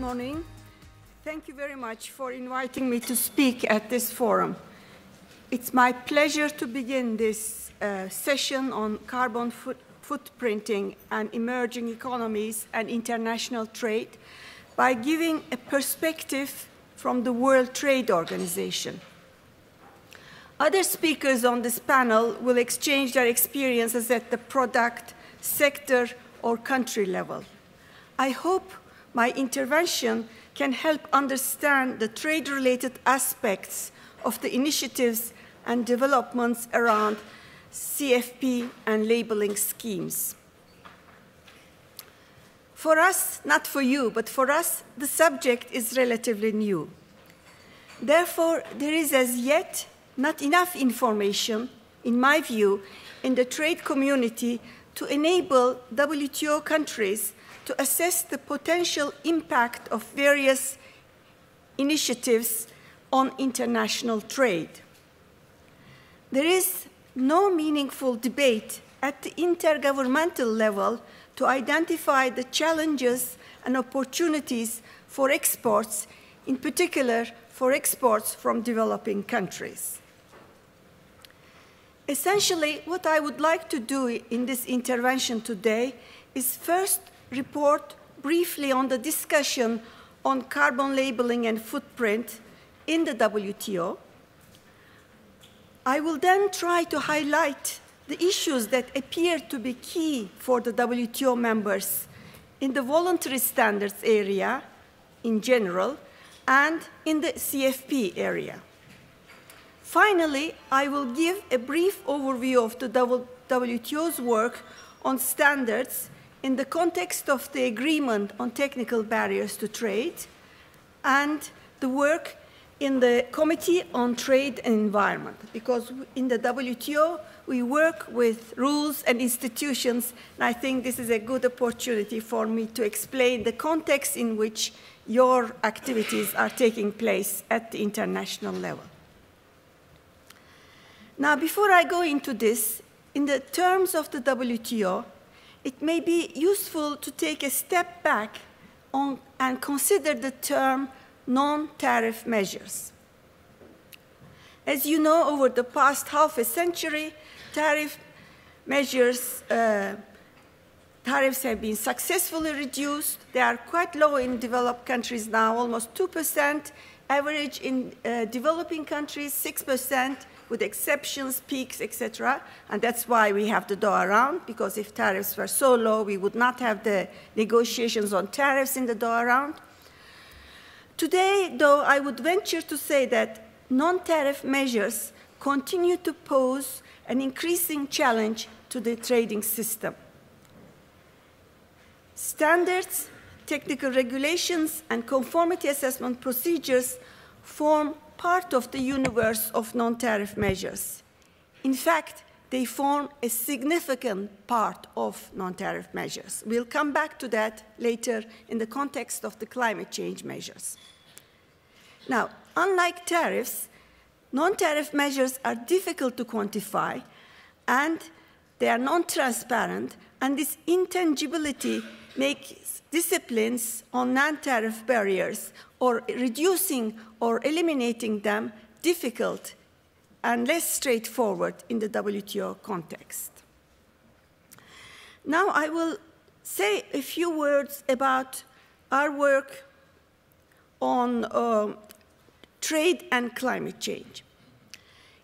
Good morning. Thank you very much for inviting me to speak at this forum. It's my pleasure to begin this session on carbon footprinting and emerging economies and international trade by giving a perspective from the World Trade Organization. Other speakers on this panel will exchange their experiences at the product, sector, or country level. I hope my intervention can help understand the trade-related aspects of the initiatives and developments around CFP and labeling schemes. For us, not for you, but for us, the subject is relatively new. Therefore, there is as yet not enough information, in my view, in the trade community to enable WTO countries to assess the potential impact of various initiatives on international trade. There is no meaningful debate at the intergovernmental level to identify the challenges and opportunities for exports, in particular for exports from developing countries. Essentially, what I would like to do in this intervention today is first report briefly on the discussion on carbon labeling and footprint in the WTO. I will then try to highlight the issues that appear to be key for the WTO members in the voluntary standards area in general and in the CFP area. Finally, I will give a brief overview of the WTO's work on standards in the context of the Agreement on Technical Barriers to Trade and the work in the Committee on Trade and Environment, because in the WTO, we work with rules and institutions, and I think this is a good opportunity for me to explain the context in which your activities are taking place at the international level. Now, before I go into this, in the terms of the WTO, it may be useful to take a step back and consider the term non-tariff measures. As you know, over the past half a century, tariffs have been successfully reduced. They are quite low in developed countries now, almost 2%, average in developing countries, 6%. With exceptions, peaks, etc. And that's why we have the Doha Round, because if tariffs were so low, we would not have the negotiations on tariffs in the Doha Round. Today, though, I would venture to say that non-tariff measures continue to pose an increasing challenge to the trading system. Standards, technical regulations, and conformity assessment procedures form part of the universe of non-tariff measures. In fact, they form a significant part of non-tariff measures. We'll come back to that later in the context of the climate change measures. Now, unlike tariffs, non-tariff measures are difficult to quantify, and they are non-transparent, and this intangibility makes disciplines on non-tariff barriers or reducing or eliminating them difficult and less straightforward in the WTO context. Now I will say a few words about our work on trade and climate change.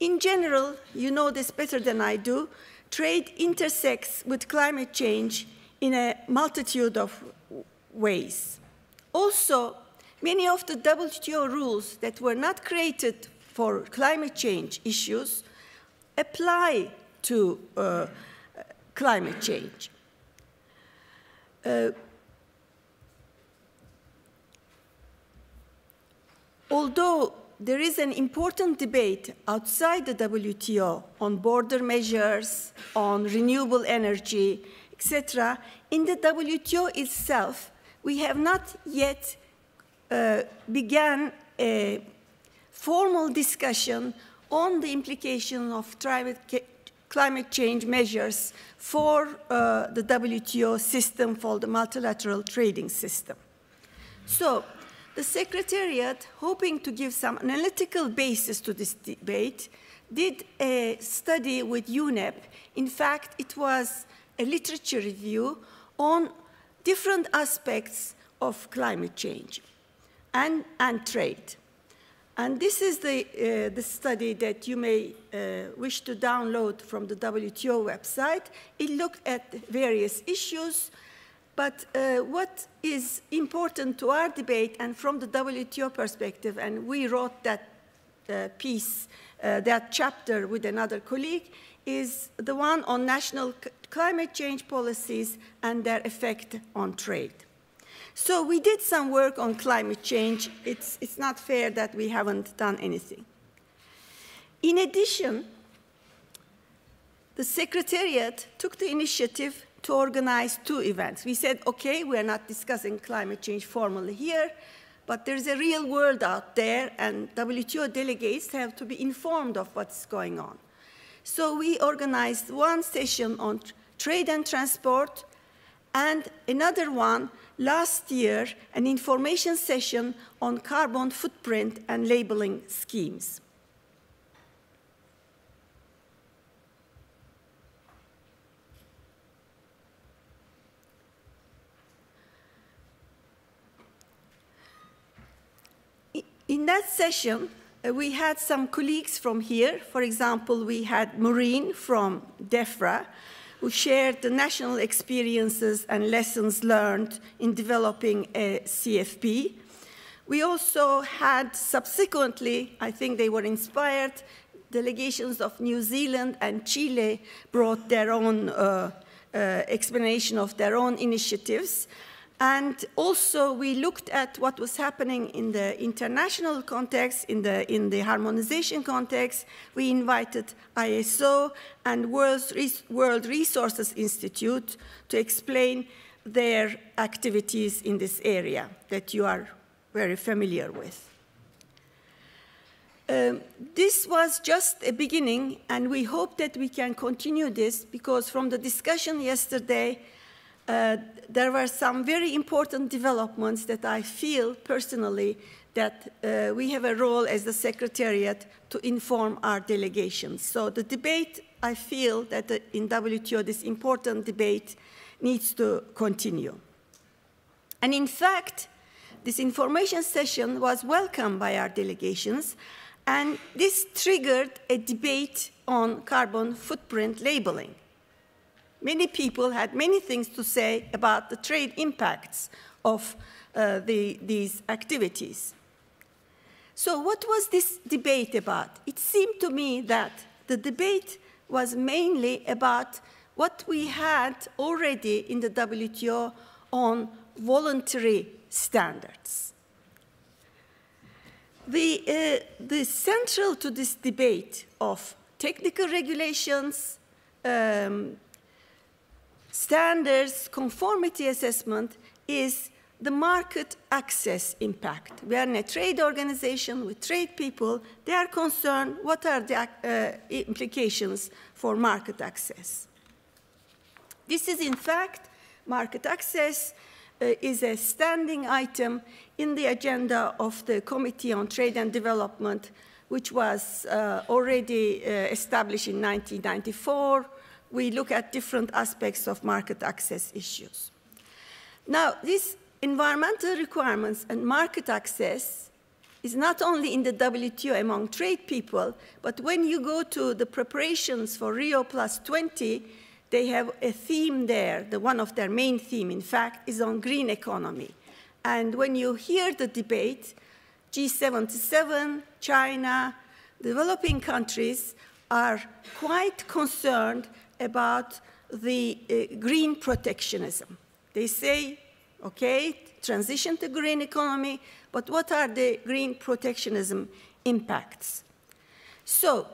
In general, you know this better than I do, trade intersects with climate change in a multitude of ways. Also, many of the WTO rules that were not created for climate change issues apply to climate change. Although there is an important debate outside the WTO on border measures, on renewable energy, etc., in the WTO itself, we have not yet began a formal discussion on the implication of climate change measures for the WTO system, for the multilateral trading system. So the Secretariat, hoping to give some analytical basis to this debate, did a study with UNEP. In fact, it was a literature review on different aspects of climate change and trade. And this is the study that you may wish to download from the WTO website. It looked at various issues, but what is important to our debate and from the WTO perspective, and we wrote that piece, that chapter with another colleague, is the one on national climate change policies and their effect on trade. So we did some work on climate change. It's not fair that we haven't done anything. In addition, the Secretariat took the initiative to organize two events. We said, okay, we're not discussing climate change formally here, but there's a real world out there, and WTO delegates have to be informed of what's going on. So we organized one session on trade and transport, and another one last year, an information session on carbon footprint and labeling schemes. In that session, we had some colleagues from here. For example, we had Maureen from DEFRA, who shared the national experiences and lessons learned in developing a CFP. We also had subsequently, I think they were inspired, delegations of New Zealand and Chile brought their own explanation of their own initiatives. And also we looked at what was happening in the international context, in the harmonization context. We invited ISO and World Resources Institute to explain their activities in this area that you are very familiar with. This was just a beginning, and we hope that we can continue this, because from the discussion yesterday, there were some very important developments that I feel personally that we have a role as the Secretariat to inform our delegations. So the debate, I feel that in WTO, this important debate needs to continue. And in fact, this information session was welcomed by our delegations, and this triggered a debate on carbon footprint labeling. Many people had many things to say about the trade impacts of these activities. So what was this debate about? It seemed to me that the debate was mainly about what we had already in the WTO on voluntary standards. The central to this debate of technical regulations, standards, conformity assessment, is the market access impact. We are in a trade organization with trade people. They are concerned what are the implications for market access. This is, in fact, market access is a standing item in the agenda of the Committee on Trade and Development, which was already established in 1994. We look at different aspects of market access issues. Now, these environmental requirements and market access is not only in the WTO among trade people, but when you go to the preparations for Rio plus 20, they have a theme there. One of their main themes, in fact, is on green economy. And when you hear the debate, G77, China, developing countries are quite concerned about the green protectionism. They say, okay, transition to green economy, but what are the green protectionism impacts? So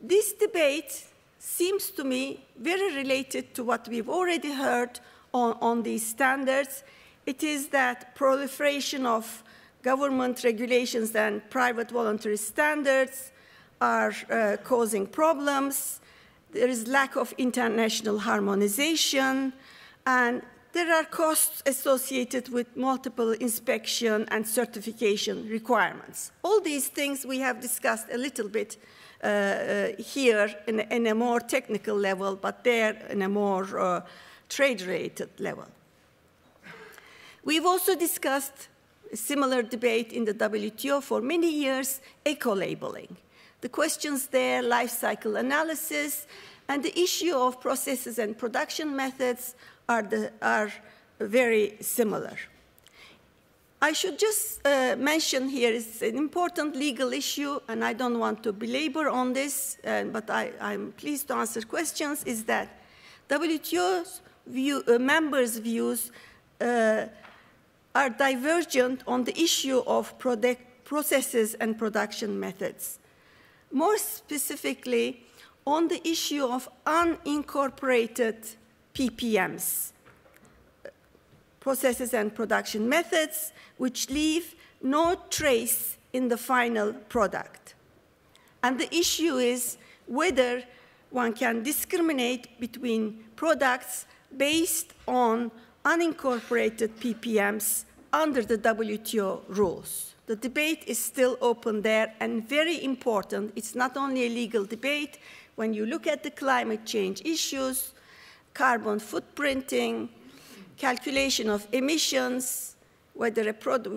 this debate seems to me very related to what we've already heard on these standards. It is that proliferation of government regulations and private voluntary standards are causing problems. There is lack of international harmonization, and there are costs associated with multiple inspection and certification requirements. All these things we have discussed a little bit here in a more technical level, but there in a more trade-related level. We've also discussed a similar debate in the WTO for many years, eco-labeling. The questions there, life cycle analysis, and the issue of processes and production methods are very similar. I should just mention here is an important legal issue, and I don't want to belabor on this, but I'm pleased to answer questions, is that WTO's members' views are divergent on the issue of processes and production methods. More specifically, on the issue of unincorporated PPMs, processes and production methods, which leave no trace in the final product. And the issue is whether one can discriminate between products based on unincorporated PPMs under the WTO rules. The debate is still open there and very important. It's not only a legal debate. When you look at the climate change issues, carbon footprinting, calculation of emissions, whether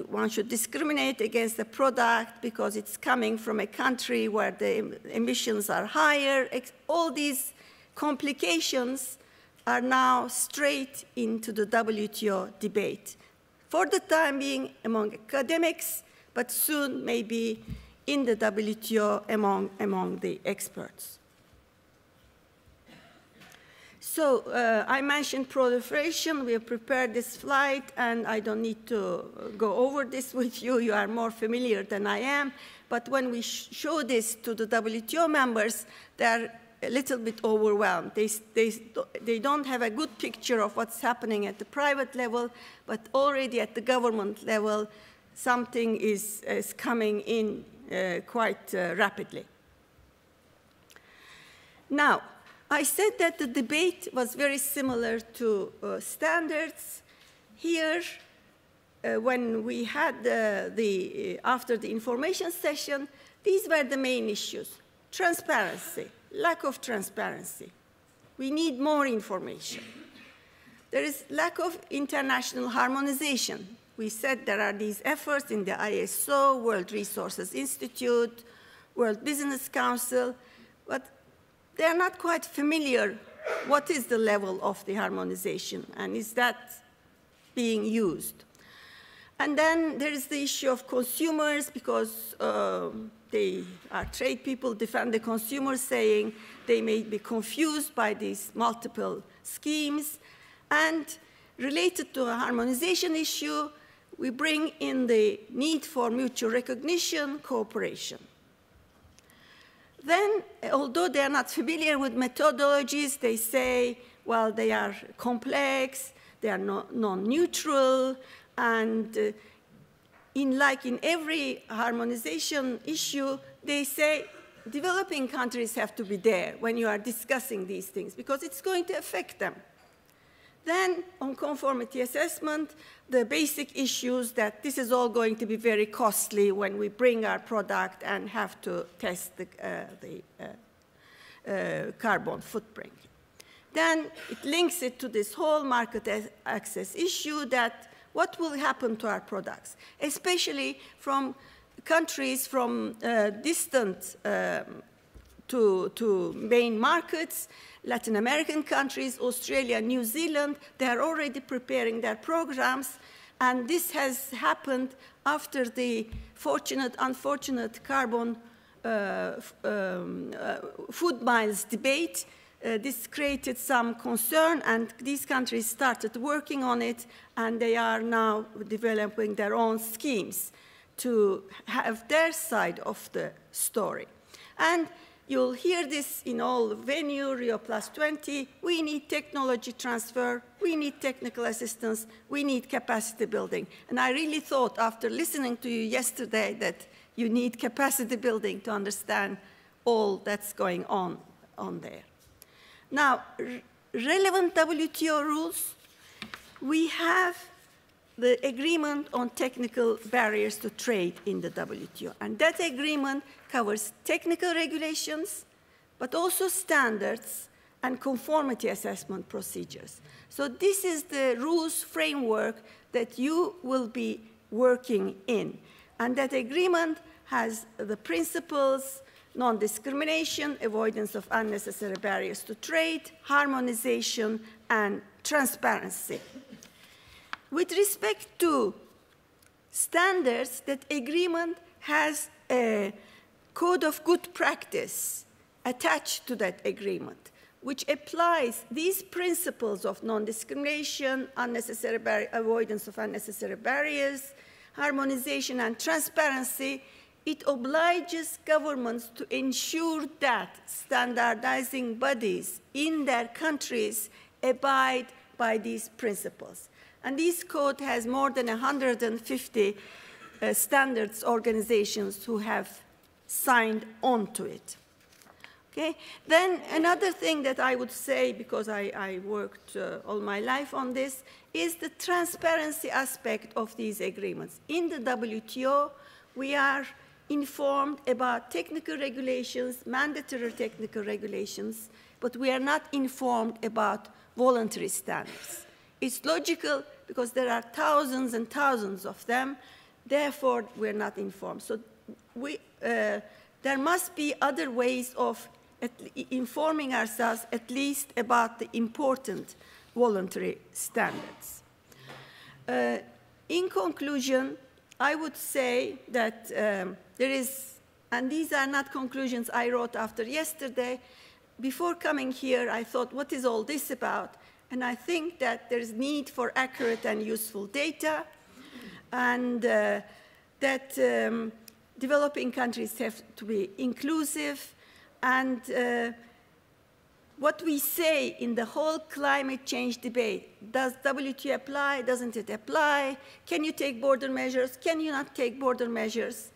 one should discriminate against a product because it's coming from a country where the emissions are higher. All these complications are now straight into the WTO debate. For the time being among academics, but soon maybe in the WTO among the experts. So I mentioned proliferation. We have prepared this slide, and I don't need to go over this with you. You are more familiar than I am. But when we show this to the WTO members, they are a little bit overwhelmed. They don't have a good picture of what's happening at the private level, but already at the government level, something is coming in quite rapidly. Now, I said that the debate was very similar to standards. Here, when we had after the information session, these were the main issues. Transparency, lack of transparency. We need more information. There is lack of international harmonization. We said there are these efforts in the ISO, World Resources Institute, World Business Council, but they are not quite familiar what is the level of the harmonization, and is that being used? And then there is the issue of consumers, because they are trade people, defend the consumers, saying they may be confused by these multiple schemes. And related to a harmonization issue, we bring in the need for mutual recognition, cooperation. Then, although they are not familiar with methodologies, they say, well, they are complex, they are non-neutral, and like in every harmonization issue, they say developing countries have to be there when you are discussing these things because it's going to affect them. Then, on conformity assessment, the basic issues that this is all going to be very costly when we bring our product and have to test the carbon footprint. Then it links it to this whole market access issue that what will happen to our products, especially from countries from distant to main markets, Latin American countries, Australia, New Zealand. They are already preparing their programs, and this has happened after the unfortunate carbon food miles debate. This created some concern, and these countries started working on it, and they are now developing their own schemes to have their side of the story. And you'll hear this in all venue, Rio plus 20. We need technology transfer. We need technical assistance. We need capacity building. And I really thought after listening to you yesterday that you need capacity building to understand all that's going on there. Now, relevant WTO rules. We have the agreement on technical barriers to trade in the WTO, and that agreement covers technical regulations, but also standards and conformity assessment procedures. So this is the rules framework that you will be working in. And that agreement has the principles, non-discrimination, avoidance of unnecessary barriers to trade, harmonization, and transparency. With respect to standards, that agreement has a code of good practice attached to that agreement, which applies these principles of non-discrimination, avoidance of unnecessary barriers, harmonization, and transparency. It obliges governments to ensure that standardizing bodies in their countries abide by these principles. And this code has more than 150 standards organizations who have signed on to it. Okay. Then another thing that I would say, because I worked all my life on this, is the transparency aspect of these agreements. In the WTO, we are informed about technical regulations, mandatory technical regulations, but we are not informed about voluntary standards. It's logical because there are thousands and thousands of them, therefore we're not informed. So there must be other ways of informing ourselves at least about the important voluntary standards. In conclusion, I would say that there is, and these are not conclusions I wrote after yesterday. Before coming here, I thought, what is all this about? And I think that there is need for accurate and useful data, and that developing countries have to be inclusive, and what we say in the whole climate change debate, does WTO apply, doesn't it apply, can you take border measures, can you not take border measures?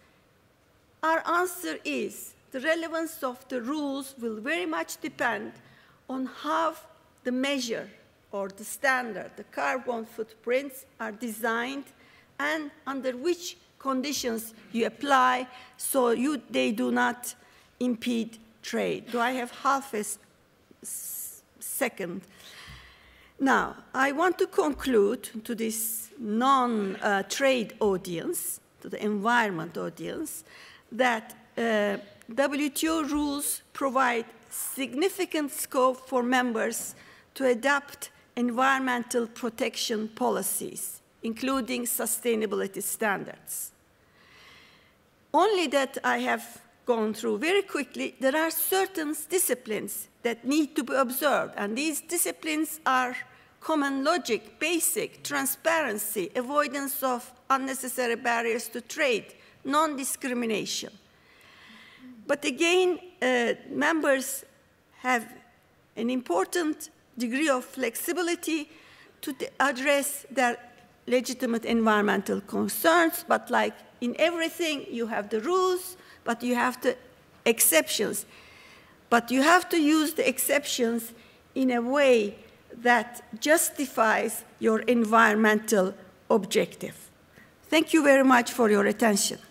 Our answer is the relevance of the rules will very much depend on how the measure or the standard, the carbon footprints are designed and under which conditions you apply so they do not impede trade. Do I have half a second? Now, I want to conclude to this non-trade audience, to the environment audience, that WTO rules provide significant scope for members to adapt environmental protection policies, including sustainability standards. Only that I have gone through very quickly, there are certain disciplines that need to be observed, and these disciplines are common logic, basic, transparency, avoidance of unnecessary barriers to trade, non-discrimination. But again, members have an important degree of flexibility to address their legitimate environmental concerns, but like in everything, you have the rules, but you have the exceptions. But you have to use the exceptions in a way that justifies your environmental objective. Thank you very much for your attention.